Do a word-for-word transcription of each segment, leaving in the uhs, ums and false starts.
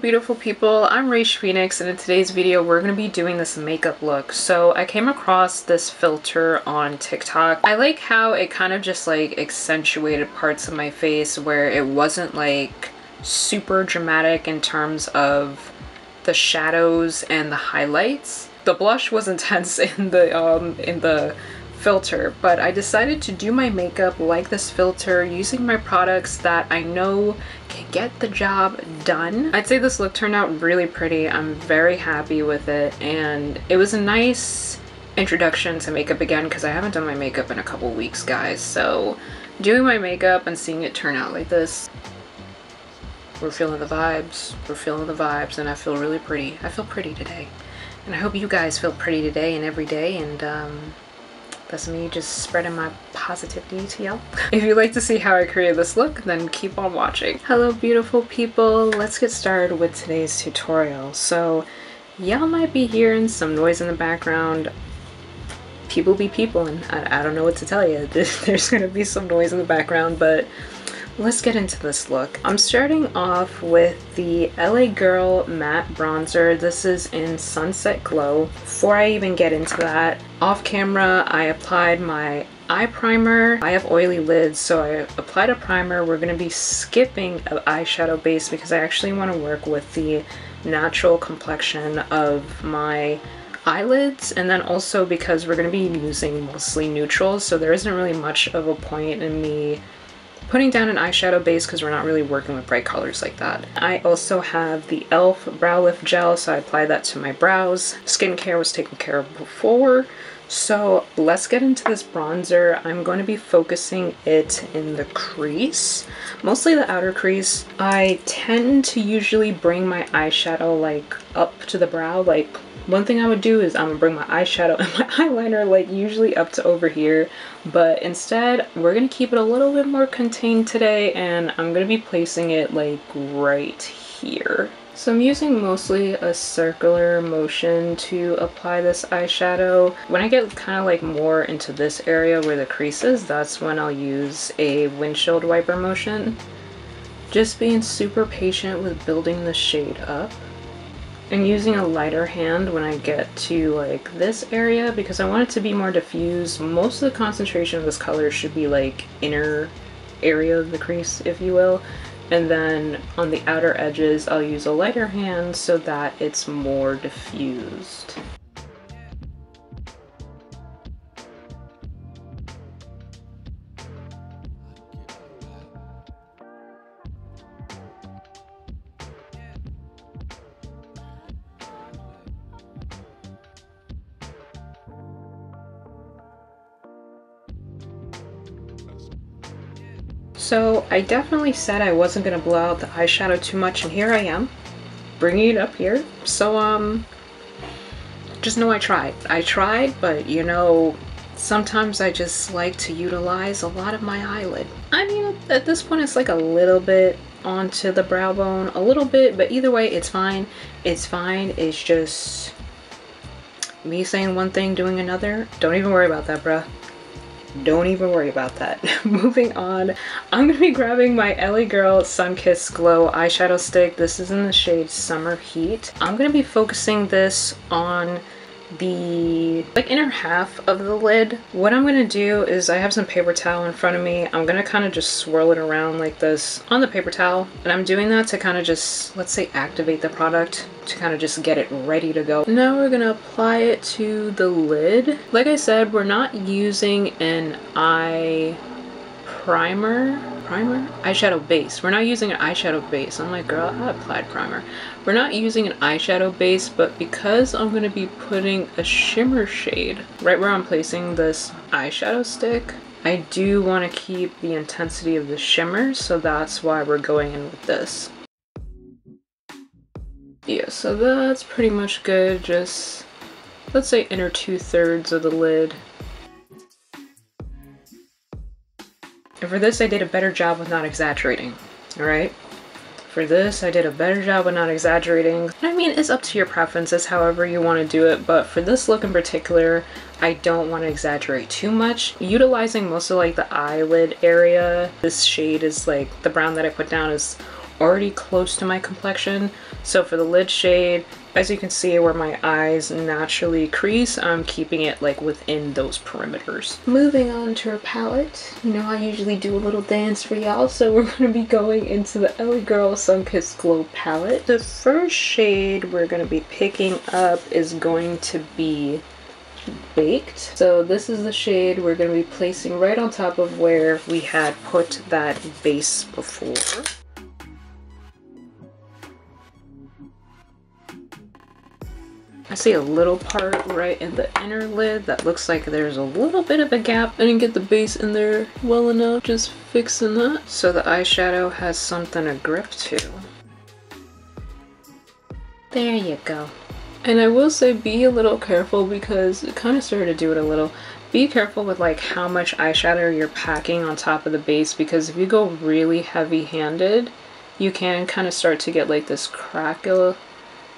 beautiful people, I'm Raish Phoenix, and in today's video we're going to be doing this makeup look. So I came across this filter on TikTok. I like how it kind of just like accentuated parts of my face where it wasn't like super dramatic in terms of the shadows and the highlights. The blush was intense in the um in the filter, but I decided to do my makeup like this filter using my products that I know can get the job done. I'd say this look turned out really pretty. I'm very happy with it, and it was a nice introduction to makeup again because I haven't done my makeup in a couple weeks, guys. So doing my makeup and seeing it turn out like this, we're feeling the vibes, we're feeling the vibes, and I feel really pretty. I feel pretty today, and I hope you guys feel pretty today and every day, and um that's me just spreading my positivity to y'all. If you'd like to see how I created this look, then keep on watching. Hello beautiful people, let's get started with today's tutorial. So y'all might be hearing some noise in the background. People be peopling. I, I don't know what to tell you. There's gonna be some noise in the background, but let's get into this look. I'm starting off with the L A Girl matte bronzer. This is in Sunset Glow. Before I even get into that, off camera I applied my eye primer. I have oily lids, so I applied a primer. We're going to be skipping an eyeshadow base because I actually want to work with the natural complexion of my eyelids, and then also because we're going to be using mostly neutrals, so there isn't really much of a point in me putting down an eyeshadow base because we're not really working with bright colors like that. I also have the e l f brow lift gel, so I apply that to my brows. Skincare was taken care of before, so let's get into this bronzer. I'm going to be focusing it in the crease, mostly the outer crease. I tend to usually bring my eyeshadow like up to the brow. Like one thing I would do is I'm gonna bring my eyeshadow and my eyeliner like usually up to over here, but instead we're gonna keep it a little bit more contained today, and I'm gonna be placing it like right here. So I'm using mostly a circular motion to apply this eyeshadow. When I get kind of like more into this area where the crease is, that's when I'll use a windshield wiper motion. Just being super patient with building the shade up. I'm using a lighter hand when I get to like this area because I want it to be more diffused. Most of the concentration of this color should be like inner area of the crease, if you will. And then on the outer edges, I'll use a lighter hand so that it's more diffused. So I definitely said I wasn't going to blow out the eyeshadow too much, and here I am bringing it up here. So um just know I tried. I tried, but you know, sometimes I just like to utilize a lot of my eyelid. I mean, at this point it's like a little bit onto the brow bone, a little bit, but either way it's fine. It's fine. It's just me saying one thing, doing another. Don't even worry about that, bruh. Don't even worry about that. Moving on, I'm going to be grabbing my Ellie Girl Sunkissed Glow eyeshadow stick. This is in the shade Summer Heat. I'm going to be focusing this on the like inner half of the lid. What I'm going to do is I have some paper towel in front of me. I'm going to kind of just swirl it around like this on the paper towel, and I'm doing that to kind of just, let's say, activate the product, to kind of just get it ready to go. Now we're going to apply it to the lid. Like I said, we're not using an eye primer primer eyeshadow base. We're not using an eyeshadow base. I'm like, girl, I applied primer. We're not using an eyeshadow base, but because I'm going to be putting a shimmer shade right where I'm placing this eyeshadow stick, I do want to keep the intensity of the shimmer, so that's why we're going in with this. Yeah, so that's pretty much good. Just, let's say, inner two-thirds of the lid. And for this, I did a better job with not exaggerating, all right? For this, I did a better job with not exaggerating. I mean, it's up to your preferences, however you want to do it, but for this look in particular, I don't want to exaggerate too much. Utilizing most of like the eyelid area, this shade is like, the brown that I put down is already close to my complexion. So for the lid shade, as you can see where my eyes naturally crease, I'm keeping it like within those perimeters. Moving on to our palette. You know, I usually do a little dance for y'all, so we're going to be going into the Ellie Girl Sunkissed Glow palette. The first shade we're going to be picking up is going to be Baked. So this is the shade we're going to be placing right on top of where we had put that base before. I see a little part right in the inner lid that looks like there's a little bit of a gap. I didn't get the base in there well enough, just fixing that. So the eyeshadow has something to grip to. There you go. And I will say, be a little careful, because it kind of started to do it a little. Be careful with like how much eyeshadow you're packing on top of the base, because if you go really heavy-handed, you can kind of start to get like this crackle,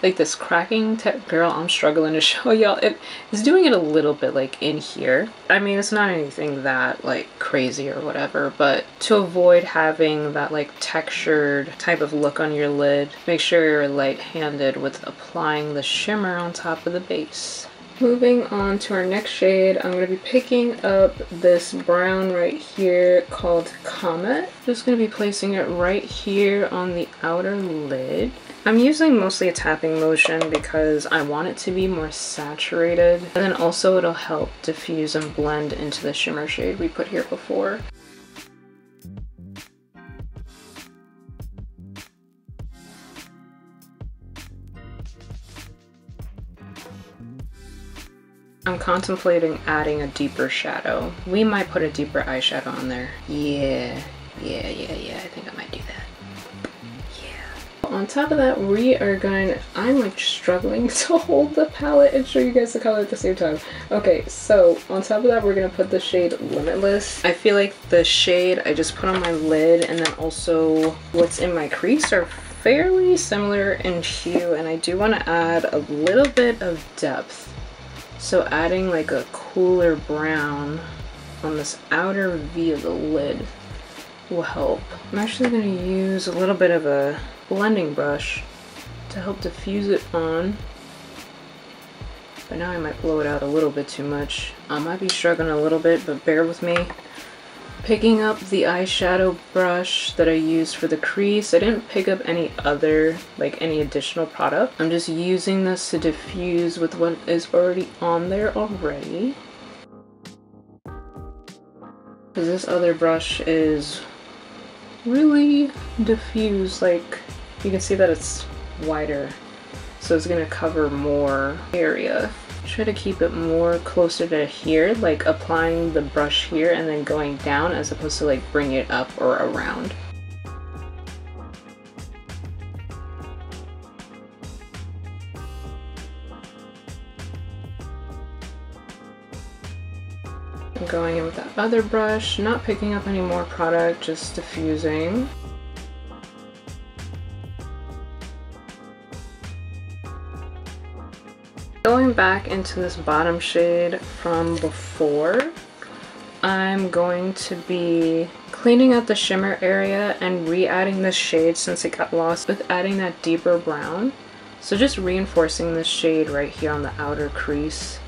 like this cracking type. Girl, I'm struggling to show y'all. It, it's doing it a little bit like in here. I mean, it's not anything that like crazy or whatever, but to avoid having that like textured type of look on your lid, make sure you're light-handed with applying the shimmer on top of the base. Moving on to our next shade, I'm going to be picking up this brown right here called Comet. Just going to be placing it right here on the outer lid. I'm using mostly a tapping motion because I want it to be more saturated, and then also it'll help diffuse and blend into the shimmer shade we put here before. I'm contemplating adding a deeper shadow. We might put a deeper eyeshadow on there. Yeah, yeah, yeah, yeah, I think I might do that. On top of that, we are going, I'm like struggling to hold the palette and show you guys the color at the same time. Okay, so on top of that, we're gonna put the shade Limitless. I feel like the shade I just put on my lid and then also what's in my crease are fairly similar in hue, and I do wanna add a little bit of depth. So adding like a cooler brown on this outer V of the lid will help. I'm actually gonna use a little bit of a blending brush to help diffuse it on, but now I might blow it out a little bit too much. I might be struggling a little bit, but bear with me. Picking up the eyeshadow brush that I used for the crease, I didn't pick up any other, like any additional product. I'm just using this to diffuse with what is already on there already. Because this other brush is really diffuse, like you can see that it's wider, so it's gonna cover more area. Try to keep it more closer to here, like applying the brush here and then going down, as opposed to like bring it up or around. I'm going in with that other brush, not picking up any more product, just diffusing. Going back into this bottom shade from before, I'm going to be cleaning out the shimmer area and re-adding this shade since it got lost, with adding that deeper brown. So just reinforcing this shade right here on the outer crease.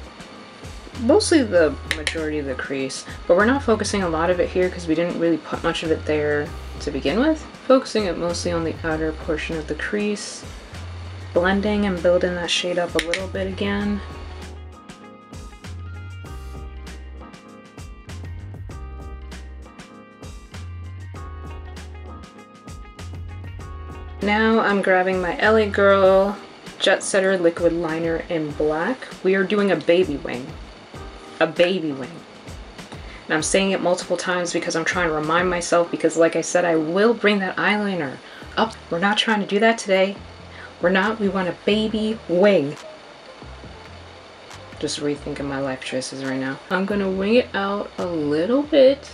Mostly the majority of the crease, but we're not focusing a lot of it here because we didn't really put much of it there to begin with. Focusing it mostly on the outer portion of the crease. Blending and building that shade up a little bit again. Now I'm grabbing my L A Girl Jet Setter Liquid Liner in black. We are doing a baby wing. A baby wing. And I'm saying it multiple times because I'm trying to remind myself, because like I said, I will bring that eyeliner up. We're not trying to do that today. We're not, we want a baby wing. Just rethinking my life choices right now. I'm gonna wing it out a little bit.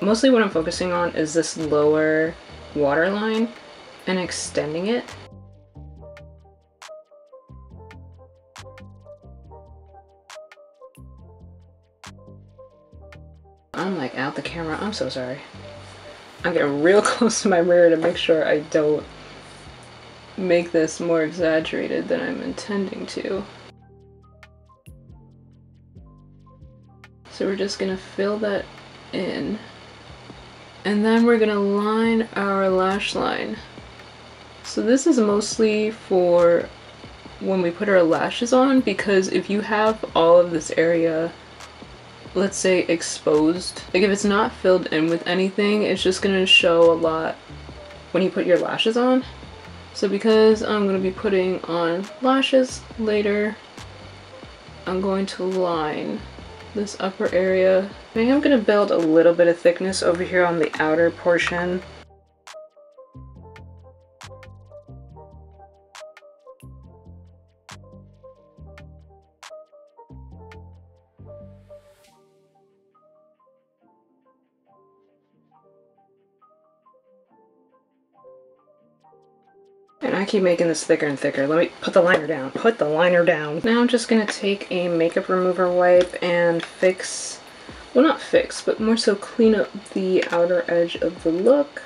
Mostly what I'm focusing on is this lower waterline and extending it. I'm like out the camera, I'm so sorry. I'm getting real close to my mirror to make sure I don't make this more exaggerated than I'm intending to. So we're just gonna fill that in. And then we're gonna line our lash line. So this is mostly for when we put our lashes on, because if you have all of this area, let's say, exposed, like if it's not filled in with anything, it's just gonna show a lot when you put your lashes on. So because I'm gonna be putting on lashes later, I'm going to line this upper area. I think I'm gonna build a little bit of thickness over here on the outer portion. And I keep making this thicker and thicker. Let me put the liner down. Put the liner down. Now I'm just going to take a makeup remover wipe and fix, well, not fix, but more so clean up the outer edge of the look.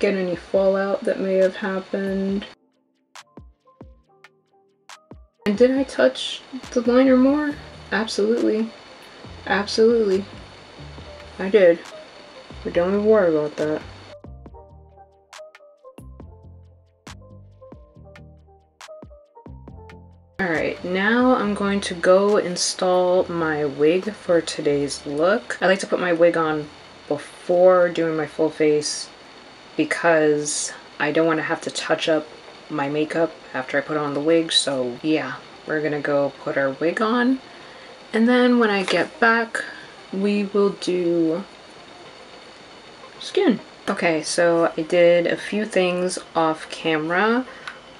Get any fallout that may have happened. And did I touch the liner more? Absolutely. Absolutely. I did. But don't even worry about that. Alright, now I'm going to go install my wig for today's look. I like to put my wig on before doing my full face because I don't want to have to touch up my makeup after I put on the wig. So yeah, we're gonna go put our wig on. And then when I get back, we will do skin. Okay, so I did a few things off camera.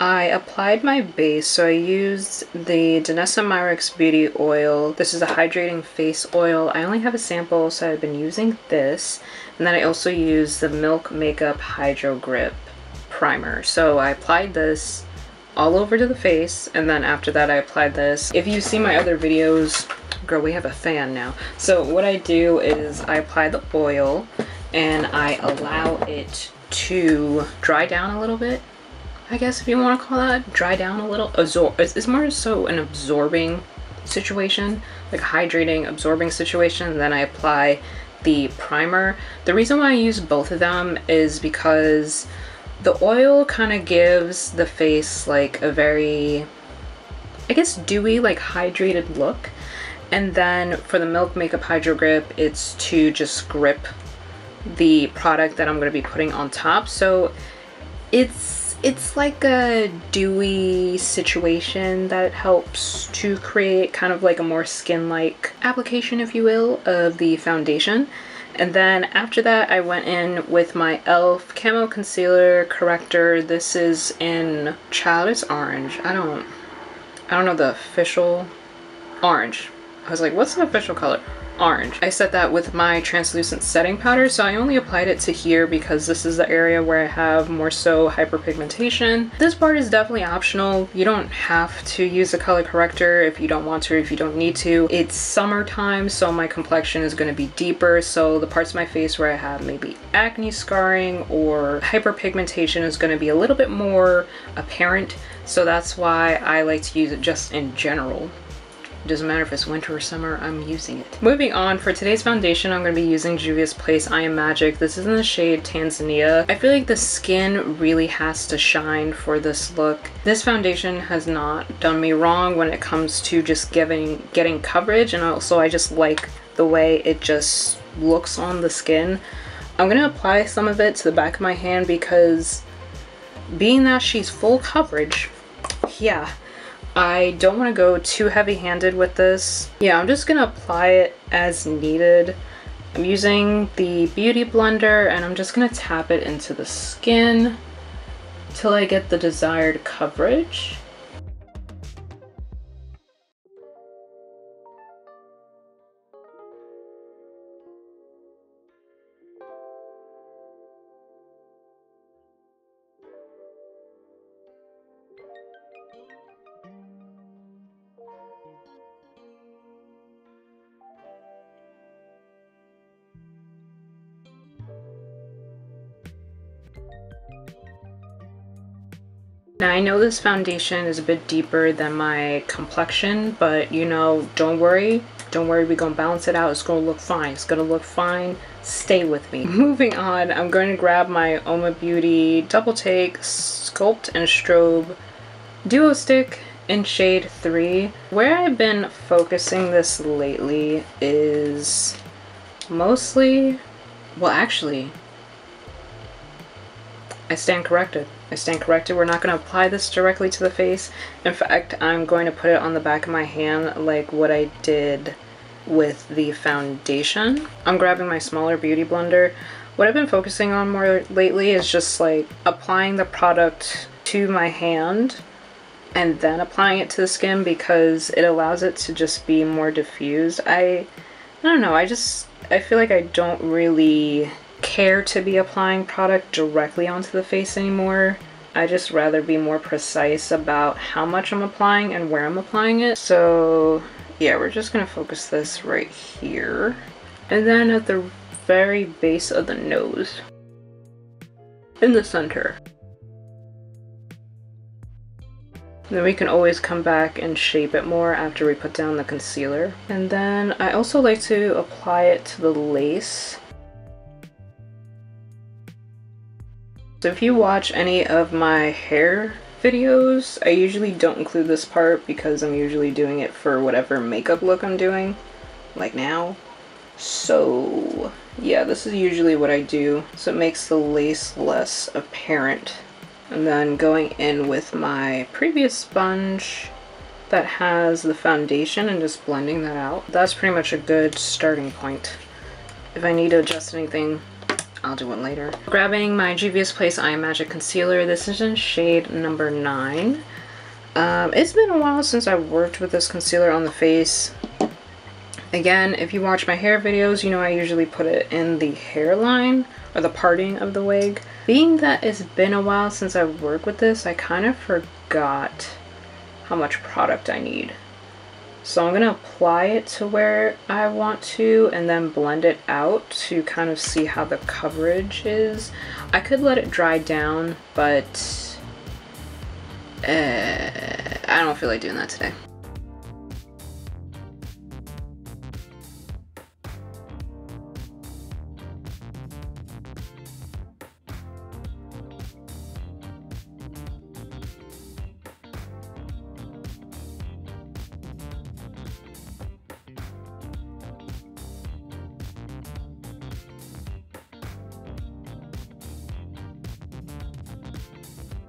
I applied my base, so I used the Danessa Myricks Beauty Oil. This is a hydrating face oil. I only have a sample, so I've been using this. And then I also used the Milk Makeup Hydro Grip Primer. So I applied this all over to the face, and then after that I applied this. If you see my other videos, girl, we have a fan now. So what I do is I apply the oil, and I allow it to dry down a little bit. I guess if you want to call that, dry down a little. Absor it's, it's more so an absorbing situation, like a hydrating, absorbing situation. And then I apply the primer. The reason why I use both of them is because the oil kind of gives the face like a very, I guess, dewy, like hydrated look. And then for the Milk Makeup Hydro Grip, it's to just grip the product that I'm going to be putting on top. So it's It's like a dewy situation that helps to create kind of like a more skin-like application, if you will, of the foundation. And then after that, I went in with my e l f Camo Concealer Corrector. This is in, child, it's orange. I don't, I don't know the official, orange. I was like, what's the official color? Orange. I set that with my translucent setting powder, so I only applied it to here because this is the area where I have more so hyperpigmentation. This part is definitely optional. You don't have to use a color corrector if you don't want to, if you don't need to. It's summertime, so my complexion is going to be deeper, so the parts of my face where I have maybe acne scarring or hyperpigmentation is going to be a little bit more apparent, so that's why I like to use it just in general. It doesn't matter if it's winter or summer, I'm using it. Moving on, for today's foundation, I'm going to be using Juvia's Place I Am Magic. This is in the shade Tanzania. I feel like the skin really has to shine for this look. This foundation has not done me wrong when it comes to just giving, getting coverage, and also I just like the way it just looks on the skin. I'm going to apply some of it to the back of my hand because being that she's full coverage, yeah. I don't want to go too heavy-handed with this. Yeah, I'm just gonna apply it as needed. I'm using the Beauty Blender and I'm just gonna tap it into the skin till I get the desired coverage. Now, I know this foundation is a bit deeper than my complexion, but you know, don't worry. Don't worry, we're gonna balance it out. It's gonna look fine. It's gonna look fine. Stay with me. Moving on, I'm going to grab my UOMA Beauty Double Take Sculpt and Strobe Duo Stick in shade three. Where I've been focusing this lately is mostly, well actually, I stand corrected. I stand corrected. We're not going to apply this directly to the face. In fact, I'm going to put it on the back of my hand like what I did with the foundation. I'm grabbing my smaller beauty blender. What I've been focusing on more lately is just like applying the product to my hand and then applying it to the skin, because it allows it to just be more diffused. I, I don't know, I just, I feel like I don't really care to be applying product directly onto the face anymore. I just rather be more precise about how much I'm applying and where I'm applying it. So yeah, we're just gonna focus this right here and then at the very base of the nose in the center. Then we can always come back and shape it more after we put down the concealer. And then I also like to apply it to the lace. So if you watch any of my hair videos, I usually don't include this part because I'm usually doing it for whatever makeup look I'm doing, like now. So yeah, this is usually what I do. So it makes the lace less apparent. And then going in with my previous sponge that has the foundation and just blending that out. That's pretty much a good starting point. If I need to adjust anything, I'll do one later. Grabbing my Juvia's Place Eye Magic Concealer. This is in shade number nine. Um, it's been a while since I've worked with this concealer on the face. Again, if you watch my hair videos, you know I usually put it in the hairline or the parting of the wig. Being that it's been a while since I've worked with this, I kind of forgot how much product I need. So I'm going to apply it to where I want to and then blend it out to kind of see how the coverage is. I could let it dry down, but uh, I don't feel like doing that today.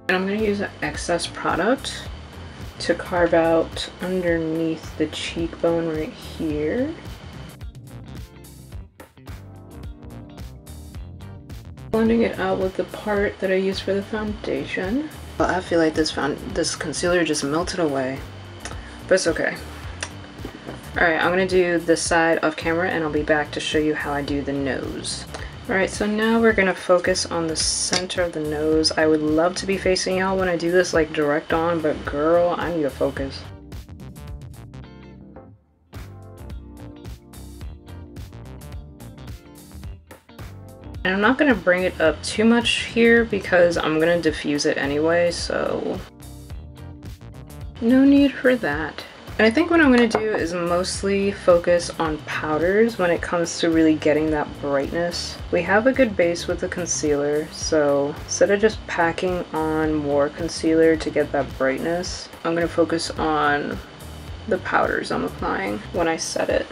And I'm going to use the excess product to carve out underneath the cheekbone right here. Blending it out with the part that I used for the foundation. Well, I feel like this found this concealer just melted away, but it's okay. Alright, I'm going to do this side off camera and I'll be back to show you how I do the nose. Alright, so now we're going to focus on the center of the nose. I would love to be facing y'all when I do this, like direct on, but girl, I need to focus. And I'm not going to bring it up too much here because I'm going to diffuse it anyway, so no need for that. And I think what I'm going to do is mostly focus on powders when it comes to really getting that brightness. We have a good base with the concealer, so instead of just packing on more concealer to get that brightness, I'm going to focus on the powders I'm applying when I set it.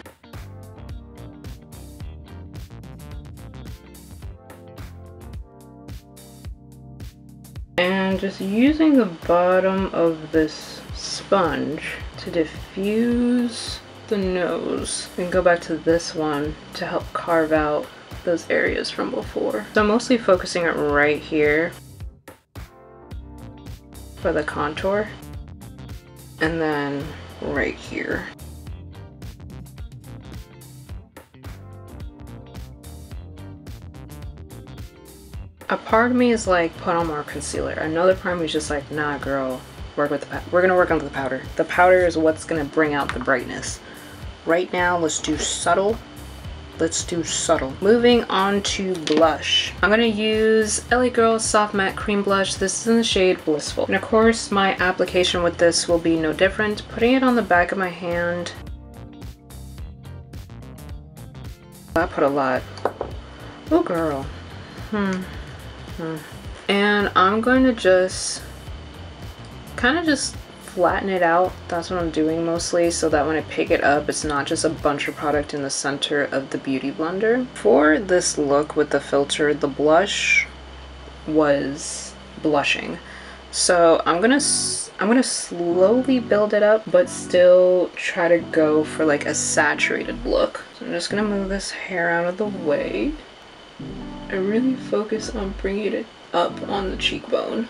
And just using the bottom of this sponge to diffuse the nose, and go back to this one to help carve out those areas from before. So I'm mostly focusing it right here for the contour and then right here. A part of me is like, put on more concealer. Another part of me is just like, nah girl, work with the we're gonna work on the powder. The powder is what's gonna bring out the brightness. Right now, let's do subtle Let's do subtle. Moving on to blush. I'm going to use Ellie Girl Soft Matte Cream Blush. This is in the shade Blissful. And of course, my application with this will be no different. Putting it on the back of my hand. I put a lot. Oh, girl. Hmm. Hmm. And I'm going to just kind of just flatten it out. That's what I'm doing mostly, so that when I pick it up, it's not just a bunch of product in the center of the beauty blender. For this look with the filter, the blush was blushing. So I'm gonna I'm gonna slowly build it up, but still try to go for like a saturated look. So I'm just gonna move this hair out of the way and really focus on bringing it up on the cheekbone.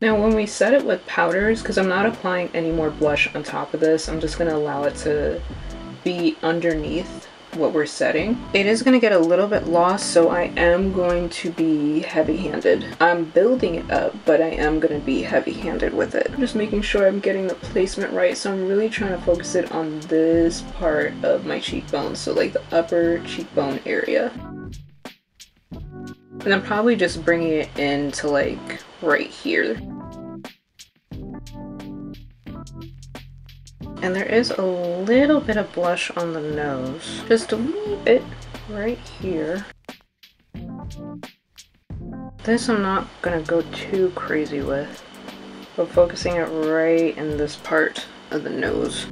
Now when we set it with powders, because I'm not applying any more blush on top of this, I'm just going to allow it to be underneath what we're setting. It is going to get a little bit lost, so I am going to be heavy-handed. I'm building it up, but I am going to be heavy-handed with it. I'm just making sure I'm getting the placement right, so I'm really trying to focus it on this part of my cheekbone, so like the upper cheekbone area. And I'm probably just bringing it into like right here. And there is a little bit of blush on the nose. Just a little bit right here. This I'm not gonna go too crazy with, but focusing it right in this part of the nose.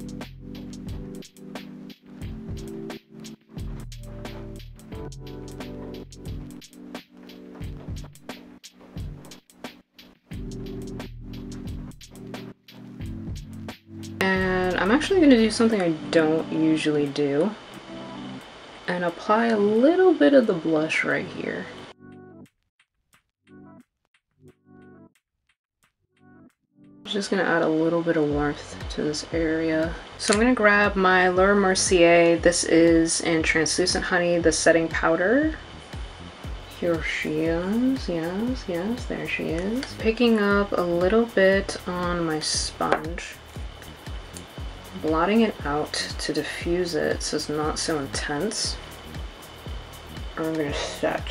I'm actually going to do something I don't usually do and apply a little bit of the blush right here. I'm just going to add a little bit of warmth to this area. So I'm going to grab my Laura Mercier. This is in Translucent Honey, the setting powder. Here she is, yes, yes, there she is. Picking up a little bit on my sponge. Blotting it out to diffuse it so it's not so intense. I'm going to set.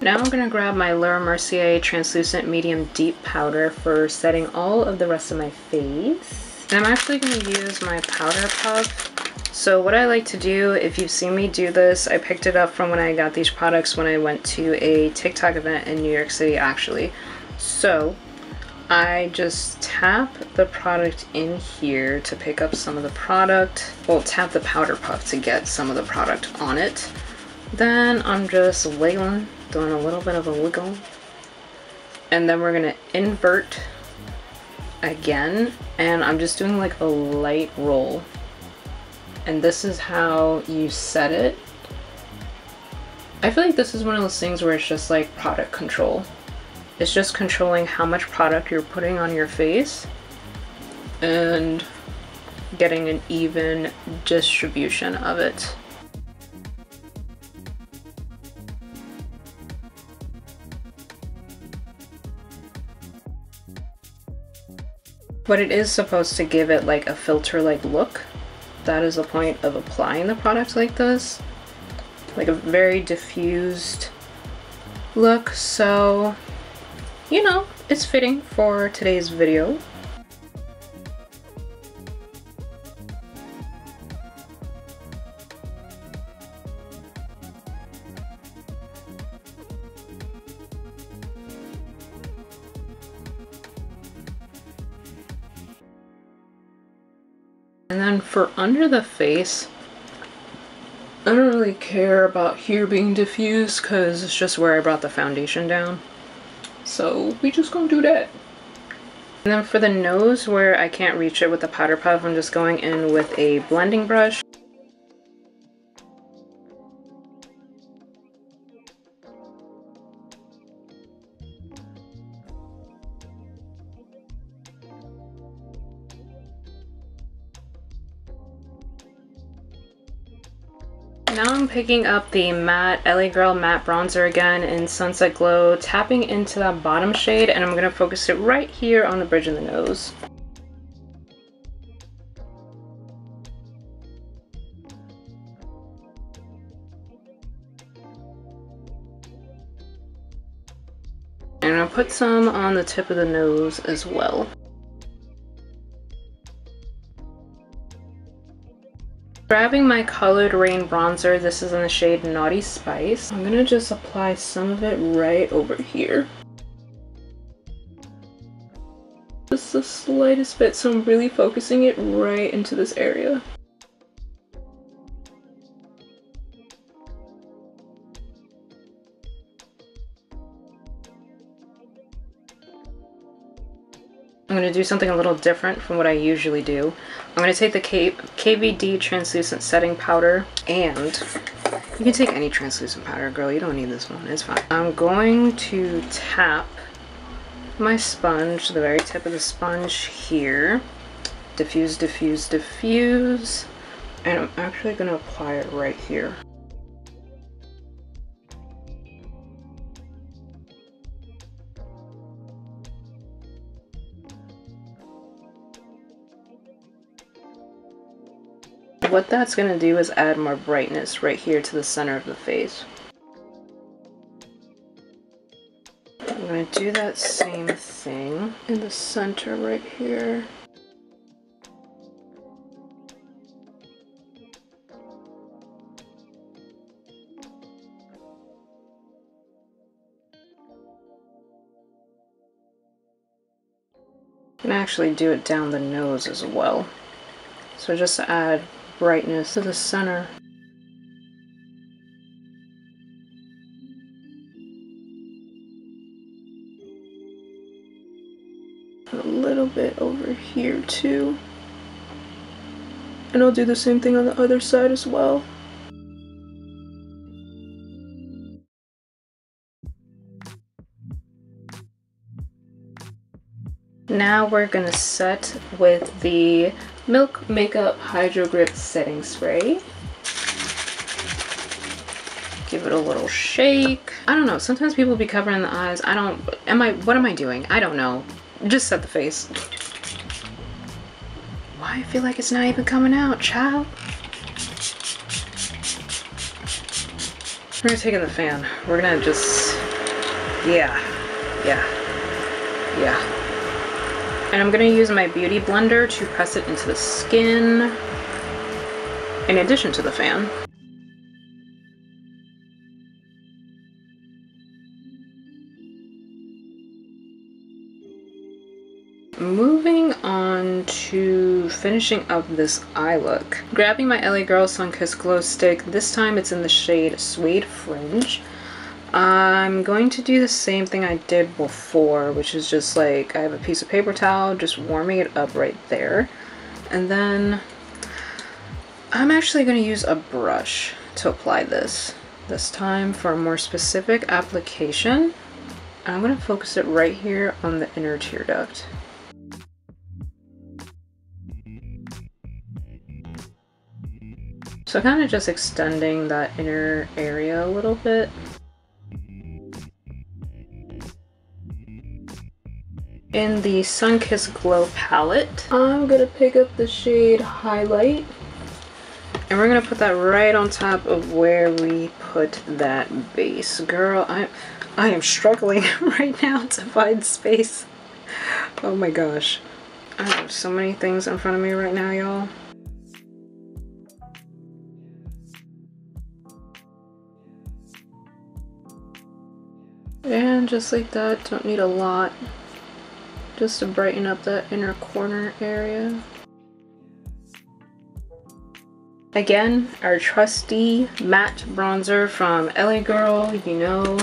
Now I'm going to grab my Laura Mercier Translucent Medium Deep Powder for setting all of the rest of my face. And I'm actually going to use my Powder Puff. So what I like to do, if you've seen me do this, I picked it up from when I got these products when I went to a TikTok event in New York City actually. So I just tap the product in here to pick up some of the product. Well, tap the Powder Puff to get some of the product on it. Then I'm just wiggling. Doing a little bit of a wiggle, and then we're gonna invert again, and I'm just doing like a light roll, and this is how you set it. I feel like this is one of those things where it's just like product control. It's just controlling how much product you're putting on your face and getting an even distribution of it. But it is supposed to give it like a filter-like look. That is the point of applying the product like this. Like a very diffused look. So, you know, it's fitting for today's video. And then for under the face, I don't really care about here being diffused because it's just where I brought the foundation down. So we just gonna do that. And then for the nose, where I can't reach it with the powder puff, I'm just going in with a blending brush. Now I'm picking up the matte L A Girl matte bronzer again in Sunset Glow, tapping into that bottom shade, and I'm going to focus it right here on the bridge of the nose. And I'll put some on the tip of the nose as well. Grabbing my Colored Rain bronzer, this is in the shade Naughty Spice. I'm gonna just apply some of it right over here. Just the slightest bit, so I'm really focusing it right into this area. I'm going to do something a little different from what I usually do. I'm going to take the K V D translucent setting powder, and you can take any translucent powder, girl, you don't need this one, it's fine. I'm going to tap my sponge, the very tip of the sponge here. Diffuse, diffuse, diffuse, and I'm actually going to apply it right here. What that's going to do is add more brightness right here to the center of the face. I'm going to do that same thing in the center right here. You can actually do it down the nose as well. So just to add brightness to the center. And a little bit over here too. And I'll do the same thing on the other side as well. Now we're gonna set with the Milk Makeup Hydro Grip Setting Spray. Give it a little shake. I don't know, sometimes people be covering the eyes. I don't, am I, what am I doing? I don't know. Just set the face. Why I feel like it's not even coming out, child? We're gonna take in the fan. We're gonna just, yeah, yeah, yeah. And I'm going to use my beauty blender to press it into the skin, in addition to the fan. Moving on to finishing up this eye look. Grabbing my L A Girl Sun Kissed Glow Stick, this time it's in the shade Suede Fringe. I'm going to do the same thing I did before, which is just like I have a piece of paper towel, just warming it up right there. And then I'm actually going to use a brush to apply this, this time for a more specific application. And I'm going to focus it right here on the inner tear duct. So kind of just extending that inner area a little bit. In the Sun Kissed Glow palette, I'm going to pick up the shade Highlight, and we're going to put that right on top of where we put that base. Girl, I, I am struggling right now to find space. Oh my gosh. I have so many things in front of me right now, y'all. And just like that, don't need a lot. Just to brighten up that inner corner area. Again, our trusty matte bronzer from L A Girl, you know,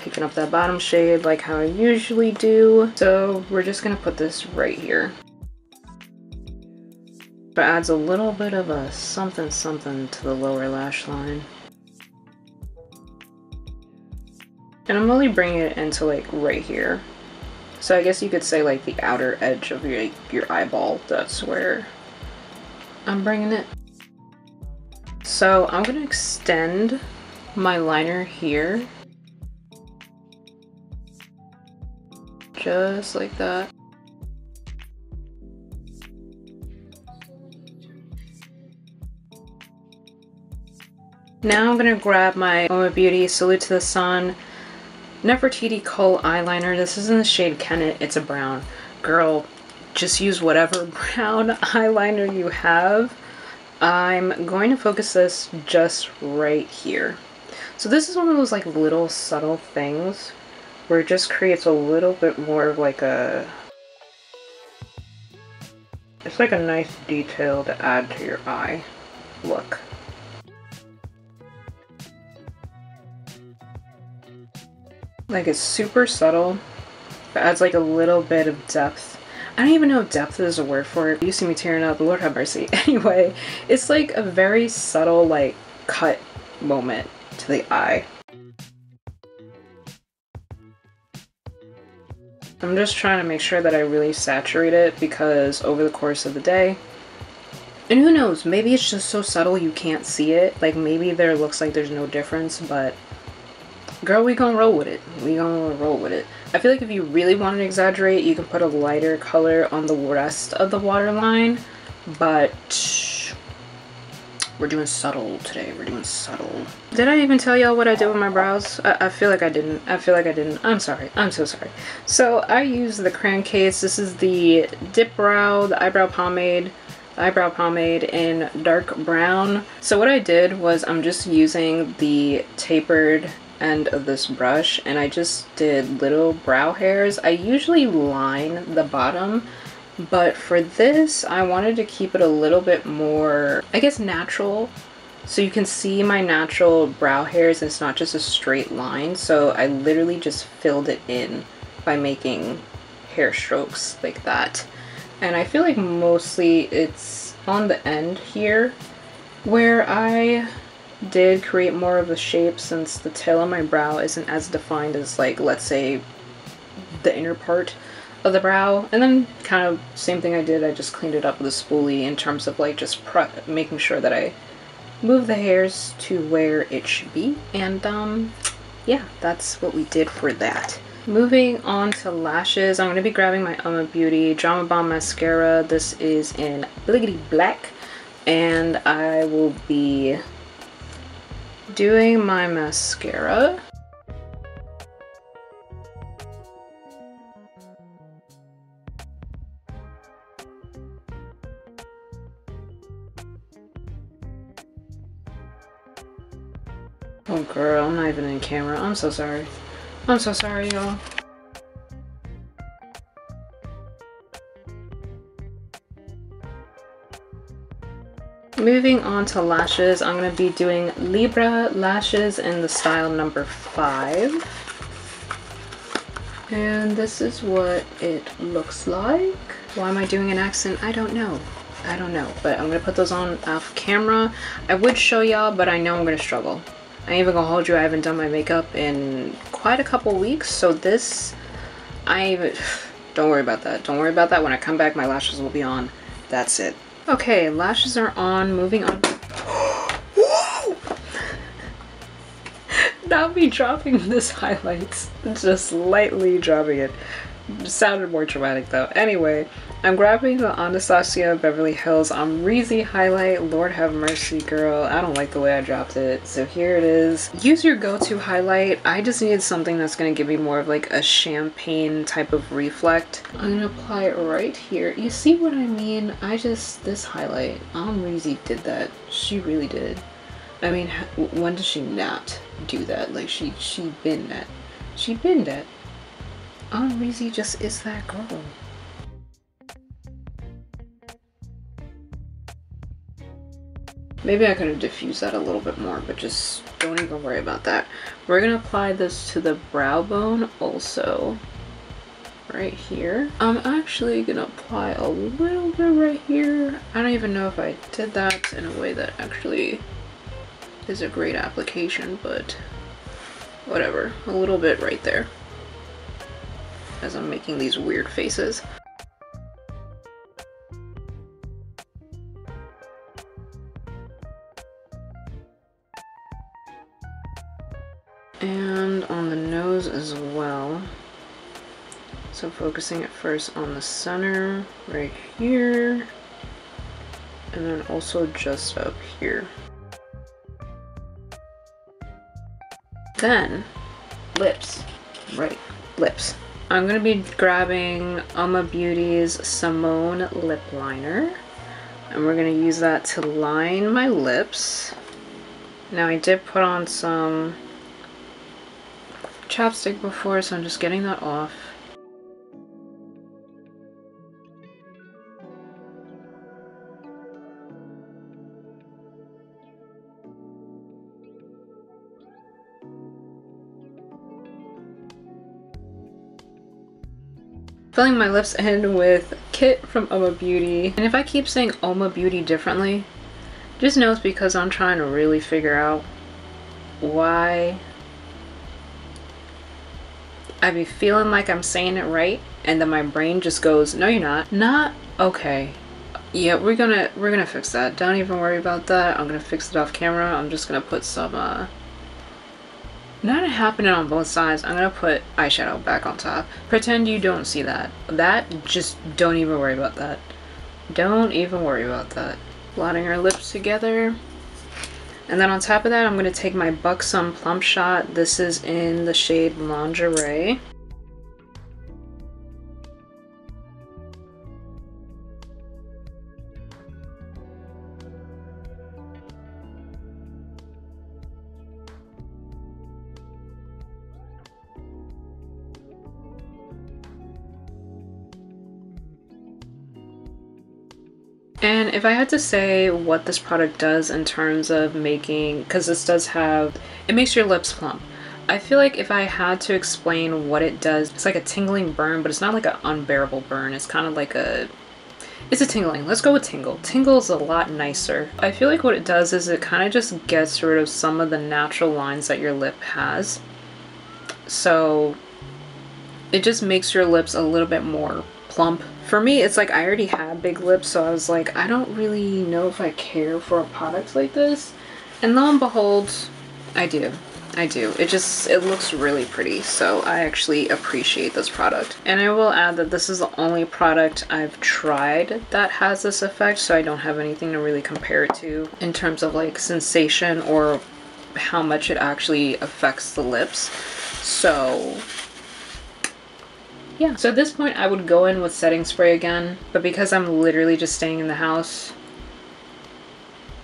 picking up that bottom shade like how I usually do. So we're just gonna put this right here. It adds a little bit of a something something to the lower lash line. And I'm only bringing it into like right here. So I guess you could say like the outer edge of your, your eyeball, that's where I'm bringing it. So I'm gonna extend my liner here. Just like that. Now I'm gonna grab my UOMA Beauty Salute to the Sun Nefertiti Kohl eyeliner. This is in the shade Kennet. It's a brown. Girl, just use whatever brown eyeliner you have. I'm going to focus this just right here. So this is one of those like little subtle things where it just creates a little bit more of like a, it's like a nice detail to add to your eye look. Like it's super subtle, but adds like a little bit of depth. I don't even know if depth is a word for it. You see me tearing up, Lord have mercy. Anyway, it's like a very subtle like cut moment to the eye. I'm just trying to make sure that I really saturate it because over the course of the day, and who knows, maybe it's just so subtle you can't see it. Like maybe there looks like there's no difference, but girl, we gonna roll with it. We gonna roll with it. I feel like if you really want to exaggerate, you can put a lighter color on the rest of the waterline, but we're doing subtle today. We're doing subtle. Did I even tell y'all what I did with my brows? I, I feel like I didn't. I feel like I didn't. I'm sorry. I'm so sorry. So I used the Crayon Case. This is the Dip Brow, the Eyebrow Pomade, the Eyebrow Pomade in dark brown. So what I did was I'm just using the tapered end of this brush and I just did little brow hairs. I usually line the bottom, but for this I wanted to keep it a little bit more, I guess, natural, so you can see my natural brow hairs. It's not just a straight line, so I literally just filled it in by making hair strokes like that. And I feel like mostly it's on the end here where I did create more of a shape, since the tail of my brow isn't as defined as, like, let's say the inner part of the brow. And then kind of same thing I did, I just cleaned it up with a spoolie in terms of like just prep, making sure that I move the hairs to where it should be. And um yeah, that's what we did for that. Moving on to lashes, I'm going to be grabbing my UOMA Beauty Drama Bomb mascara. This is in Bliggity Black, and I will be doing my mascara. Oh girl, I'm not even in camera. I'm so sorry. I'm so sorry, y'all. Moving on to lashes, I'm going to be doing Libra lashes in the style number five. And this is what it looks like. Why am I doing an accent? I don't know. I don't know. But I'm going to put those on off camera. I would show y'all, but I know I'm going to struggle. I ain't even going to hold you. I haven't done my makeup in quite a couple weeks. So this, I even, don't worry about that. Don't worry about that. When I come back, my lashes will be on. That's it. Okay, lashes are on. Moving on. Whoa! Not me dropping this highlights. Just lightly dropping it. Sounded more dramatic though. Anyway, I'm grabbing the Anastasia Beverly Hills Amrezy highlight. Lord have mercy, girl. I don't like the way I dropped it. So here it is. Use your go-to highlight. I just needed something that's going to give me more of like a champagne type of reflect. I'm going to apply it right here. You see what I mean? I just, this highlight, Amrezy did that. She really did. I mean, when does she not do that? Like she, she been that. She been that. Amrezy just is that girl. Maybe I could have diffused that a little bit more, but just don't even worry about that. We're gonna apply this to the brow bone also, right here. I'm actually gonna apply a little bit right here. I don't even know if I did that in a way that actually is a great application, but whatever, a little bit right there as I'm making these weird faces. And on the nose as well. So focusing at first on the center right here, and then also just up here. Then lips, right, lips. I'm gonna be grabbing U O M A Beauty's Simone lip liner, and we're gonna use that to line my lips. Now I did put on some chapstick before, so I'm just getting that off. Filling my lips in with Kit from U O M A Beauty. And if I keep saying U O M A Beauty differently, just know it's because I'm trying to really figure out why I be feeling like I'm saying it right, and then my brain just goes, no you're not. Not okay. Yeah, we're gonna we're gonna fix that. Don't even worry about that. I'm gonna fix it off camera. I'm just gonna put some uh not happening on both sides. I'm gonna put eyeshadow back on top. Pretend you don't see that. That, just don't even worry about that. Don't even worry about that. Blotting our lips together. And then on top of that, I'm gonna take my Buxom Plump Shot. This is in the shade Lingerie. And if I had to say what this product does in terms of making, because this does have, it makes your lips plump. I feel like if I had to explain what it does, it's like a tingling burn, but it's not like an unbearable burn. It's kind of like a, it's a tingling. Let's go with tingle. Tingle's a lot nicer. I feel like what it does is it kind of just gets rid of some of the natural lines that your lip has. So it just makes your lips a little bit more plump. For me, it's like I already have big lips, so I was like, I don't really know if I care for a product like this. And lo and behold, I do. I do. It just, it looks really pretty, so I actually appreciate this product. And I will add that this is the only product I've tried that has this effect, so I don't have anything to really compare it to in terms of like sensation or how much it actually affects the lips. So yeah. So at this point I would go in with setting spray again, but because I'm literally just staying in the house,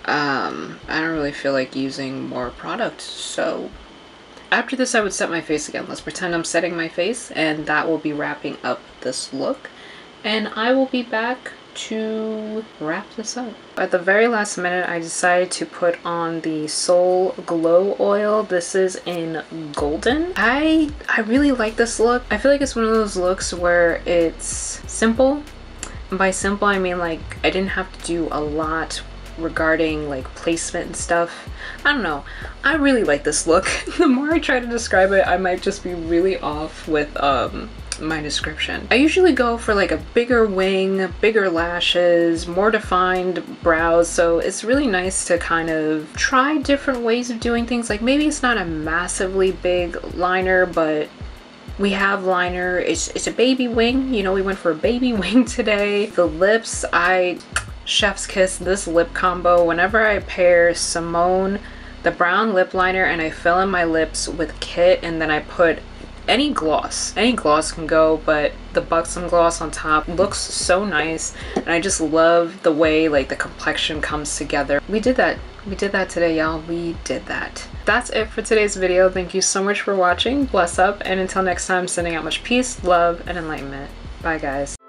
um, I don't really feel like using more product. So after this I would set my face again. Let's pretend I'm setting my face, and that will be wrapping up this look. And I will be back to wrap this up. At the very last minute I decided to put on the Soul Glow Oil. This is in Golden. I I really like this look. I feel like it's one of those looks where it's simple. And by simple I mean like I didn't have to do a lot regarding like placement and stuff. I don't know. I really like this look. The more I try to describe it, I might just be really off with um my description. I usually go for like a bigger wing, bigger lashes, more defined brows, so it's really nice to kind of try different ways of doing things. Like maybe it's not a massively big liner, but we have liner. It's, it's a baby wing. You know, we went for a baby wing today. The lips, I, chef's kiss, this lip combo. Whenever I pair Simone, the brown lip liner, and I fill in my lips with Kit, and then I put any gloss, any gloss can go, but the Buxom gloss on top looks so nice, and I just love the way like the complexion comes together. We did that. We did that today, y'all. We did that. That's it for today's video. Thank you so much for watching. Bless up, and until next time, sending out much peace, love, and enlightenment. Bye, guys.